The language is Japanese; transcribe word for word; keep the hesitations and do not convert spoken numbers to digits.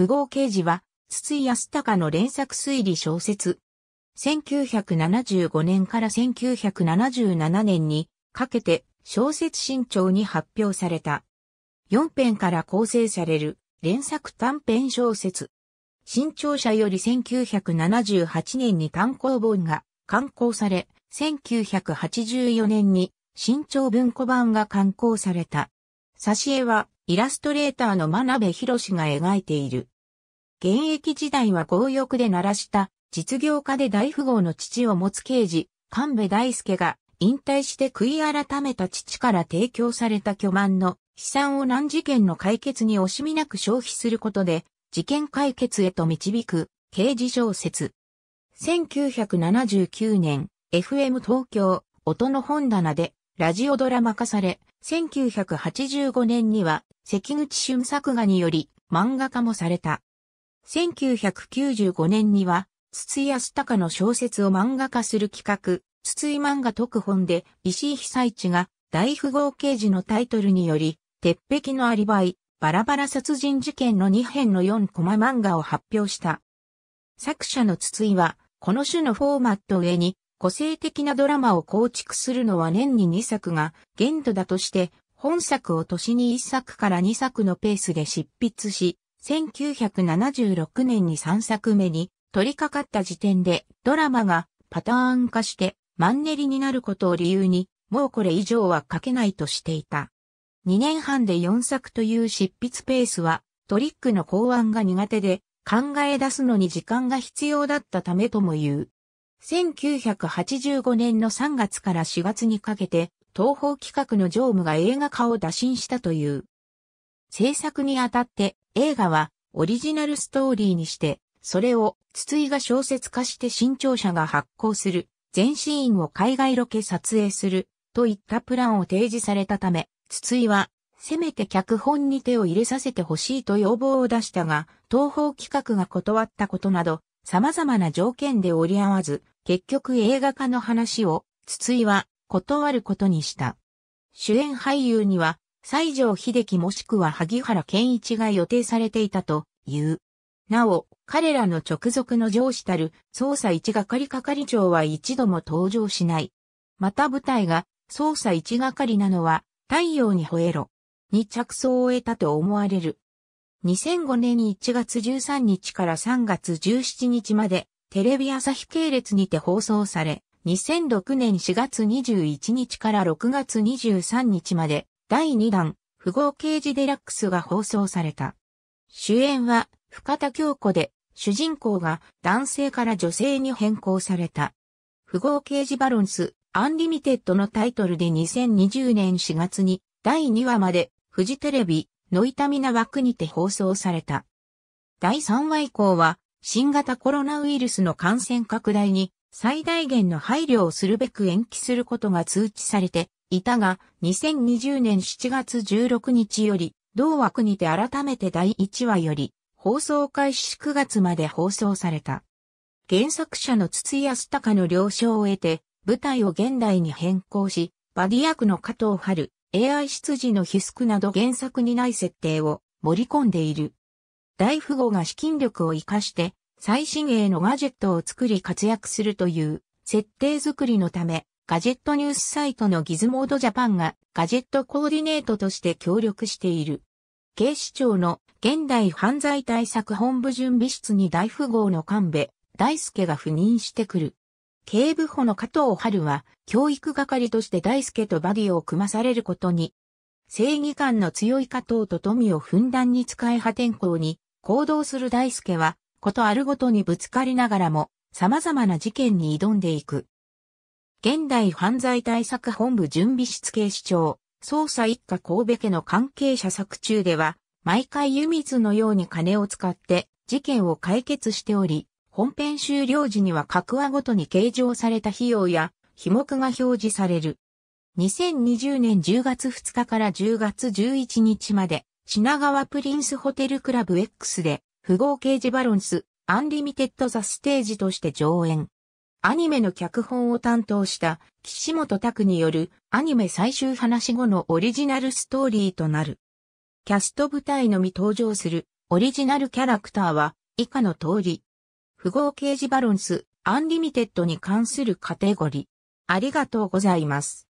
富豪啓事は、筒井康隆の連作推理小説。せんきゅうひゃくななじゅうごねんからせんきゅうひゃくななじゅうななねんにかけて小説新潮に発表された。よんぺんから構成される連作短編小説。新潮社よりせんきゅうひゃくななじゅうはちねんに単行本が刊行され、せんきゅうひゃくはちじゅうよねんに新潮文庫版が刊行された。挿絵はイラストレーターの真鍋宏が描いている。現役時代は強欲で鳴らした実業家で大富豪の父を持つ刑事、神戸大輔が引退して悔い改めた父から提供された巨万の資産を難事件の解決に惜しみなく消費することで事件解決へと導く刑事小説。せんきゅうひゃくななじゅうきゅうねん エフエム 東京音の本棚でラジオドラマ化され、せんきゅうひゃくはちじゅうごねんには関口俊作画により漫画化もされた。せんきゅうひゃくきゅうじゅうごねんには筒井康隆の小説を漫画化する企画、筒井漫画特本で石井久一が大富豪刑事のタイトルにより、鉄壁のアリバイ、バラバラ殺人事件のにへんのよんコマ漫画を発表した。作者の筒井は、この種のフォーマット上に、個性的なドラマを構築するのは年ににさくが限度だとして、本作を年にいっさくからにさくのペースで執筆し、せんきゅうひゃくななじゅうろくねんにさんさくめに取り掛かった時点でドラマがパターン化してマンネリになることを理由に、もうこれ以上は書けないとしていた。にねんはんでよんさくという執筆ペースはトリックの考案が苦手で考え出すのに時間が必要だったためとも言う。せんきゅうひゃくはちじゅうごねんのさんがつからしがつにかけて東宝企画の常務が映画化を打診したという。制作にあたって映画はオリジナルストーリーにして、それを筒井が小説化して新潮社が発行する、全シーンを海外ロケ撮影する、といったプランを提示されたため、筒井は、せめて脚本に手を入れさせてほしいと要望を出したが、東宝企画が断ったことなど、様々な条件で折り合わず、結局映画化の話を、筒井は断ることにした。主演俳優には、西城秀樹もしくは萩原健一が予定されていたという。なお、彼らの直属の上司たる捜査一係係長は一度も登場しない。また舞台が捜査一係なのは太陽にほえろに着想を得たと思われる。にせんごねんいちがつじゅうさんにちからさんがつじゅうしちにちまでテレビ朝日系列にて放送され、にせんろくねんしがつにじゅういちにちからろくがつにじゅうさんにちまでだいにだん、富豪刑事デラックスが放送された。主演は、深田恭子で、主人公が男性から女性に変更された。富豪刑事バロンス、アンリミテッドのタイトルでにせんにじゅうねんしがつに、だいにわまで、フジテレビ、の伊丹な枠にて放送された。だいさんわ以降は、新型コロナウイルスの感染拡大に、最大限の配慮をするべく延期することが通知されて、いたが、にせんにじゅうねんしちがつじゅうろくにちより、同枠にて改めてだいいちわより、放送開始くがつまで放送された。原作者の筒井康隆の了承を得て、舞台を現代に変更し、バディ役の加藤春、エーアイ 執事のヒスクなど原作にない設定を盛り込んでいる。大富豪が資金力を活かして、最新鋭のガジェットを作り活躍するという、設定作りのため、ガジェットニュースサイトのギズモードジャパンがガジェットコーディネートとして協力している。警視庁の現代犯罪対策本部準備室に大富豪の神戸大輔が赴任してくる。警部補の加藤春は教育係として大輔とバディを組まされることに。正義感の強い加藤と富をふんだんに使い破天荒に行動する大輔はことあるごとにぶつかりながらも様々な事件に挑んでいく。現代犯罪対策本部準備室警視庁、捜査一課神戸家の関係者作中では、毎回湯水のように金を使って事件を解決しており、本編終了時には各話ごとに計上された費用や、費目が表示される。にせんにじゅうねんじゅうがつふつかからじゅうがつじゅういちにちまで、品川プリンスホテルクラブ X で、富豪刑事バロンス、アンリミテッドザステージとして上演。アニメの脚本を担当した岸本拓によるアニメ最終話後のオリジナルストーリーとなる。キャスト舞台のみ登場するオリジナルキャラクターは以下の通り。符号形字バロンス、アンリミテッドに関するカテゴリー。ありがとうございます。